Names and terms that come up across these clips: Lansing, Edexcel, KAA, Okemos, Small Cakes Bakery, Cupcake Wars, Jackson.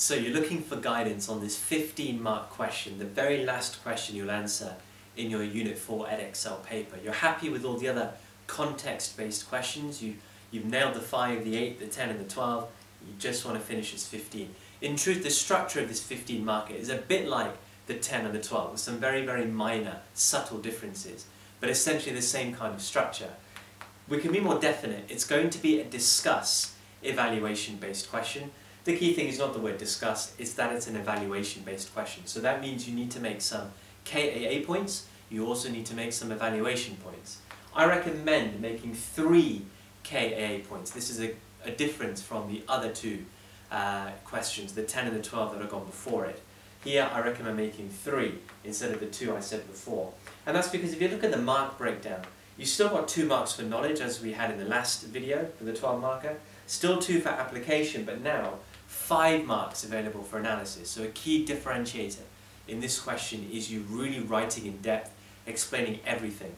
So you're looking for guidance on this 15-mark question, the very last question you'll answer in your Unit 4 Edexcel paper. You're happy with all the other context-based questions. You've nailed the 5, the 8, the 10 and the 12. You just want to finish as 15. In truth, the structure of this 15 marker is a bit like the 10 and the 12, with some very, very minor, subtle differences, but essentially the same kind of structure. We can be more definite. It's going to be a discuss evaluation-based question. The key thing is not the word discuss, it's that it's an evaluation-based question. So that means you need to make some KAA points, you also need to make some evaluation points. I recommend making 3 KAA points. This is a difference from the other two questions, the 10 and the 12 that have gone before it. Here I recommend making 3 instead of the 2 I said before. And that's because if you look at the mark breakdown, you still got 2 marks for knowledge as we had in the last video for the 12 marker, still 2 for application, but now 5 marks available for analysis. So a key differentiator in this question is you really writing in depth, explaining everything.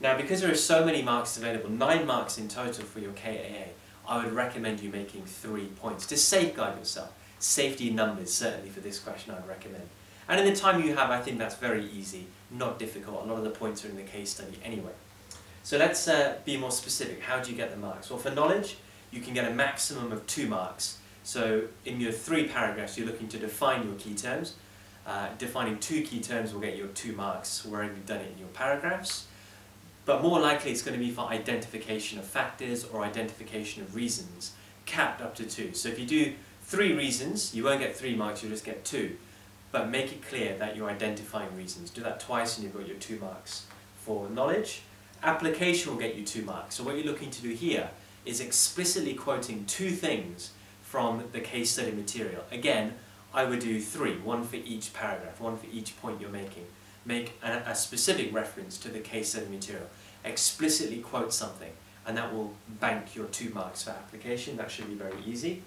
Now because there are so many marks available, 9 marks in total for your KAA, I would recommend you making 3 points to safeguard yourself. Safety numbers, certainly for this question, I'd recommend. And in the time you have, I think that's very easy, not difficult. A lot of the points are in the case study anyway. So let's be more specific. How do you get the marks? Well, for knowledge, you can get a maximum of 2 marks. So in your 3 paragraphs, you're looking to define your key terms. Defining 2 key terms will get your 2 marks wherever you've done it in your paragraphs. But more likely, it's going to be for identification of factors or identification of reasons, capped up to 2. So if you do 3 reasons, you won't get 3 marks, you'll just get 2. But make it clear that you're identifying reasons. Do that twice and you've got your 2 marks. For knowledge, application will get you 2 marks. So what you're looking to do here is explicitly quoting 2 things from the case study material. Again, I would do 3, 1 for each paragraph, 1 for each point you're making. Make a specific reference to the case study material. Explicitly quote something, and that will bank your 2 marks for application. That should be very easy.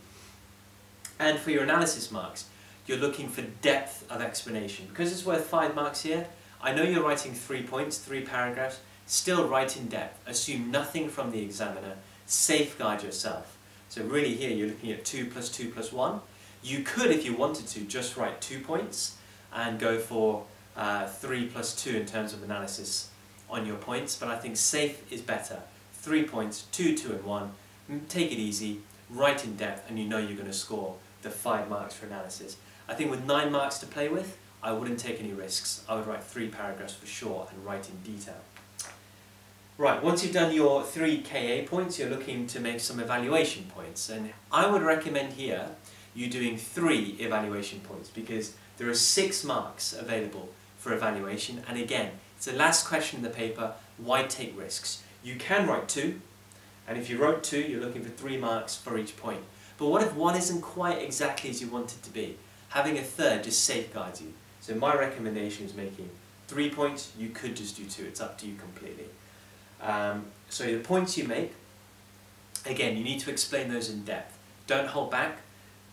And for your analysis marks, you're looking for depth of explanation. Because it's worth 5 marks here, I know you're writing 3 points, 3 paragraphs, still write in depth, assume nothing from the examiner, safeguard yourself. So really here you're looking at 2 plus 2 plus 1. You could, if you wanted to, just write 2 points and go for 3 plus 2 in terms of analysis on your points, but I think safe is better. 3 points, 2, 2 and 1, take it easy, write in depth, and you know you're going to score the 5 marks for analysis. I think with 9 marks to play with, I wouldn't take any risks. I would write 3 paragraphs for sure and write in detail. Right, once you've done your 3 KA points, you're looking to make some evaluation points. And I would recommend here you doing 3 evaluation points because there are 6 marks available for evaluation. And again, it's the last question in the paper, why take risks? You can write 2, and if you wrote 2, you're looking for 3 marks for each point. But what if 1 isn't quite exactly as you want it to be? Having a 3rd just safeguards you. So my recommendation is making 3 points. You could just do 2. It's up to you completely. So the points you make, again, you need to explain those in depth. Don't hold back.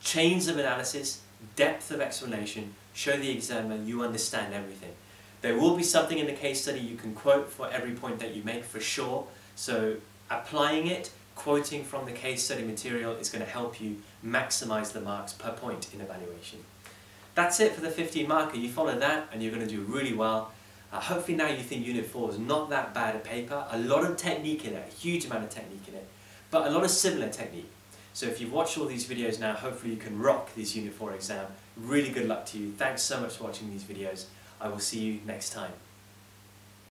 Chains of analysis, depth of explanation, show the examiner you understand everything. There will be something in the case study you can quote for every point that you make for sure. So applying it, quoting from the case study material is going to help you maximize the marks per point in evaluation. That's it for the 15 marker. You follow that and you're going to do really well. Hopefully now you think Unit 4 is not that bad a paper. A lot of technique in it, a huge amount of technique in it, but a lot of similar technique. So if you've watched all these videos now, hopefully you can rock this Unit 4 exam. Really good luck to you. Thanks so much for watching these videos. I will see you next time.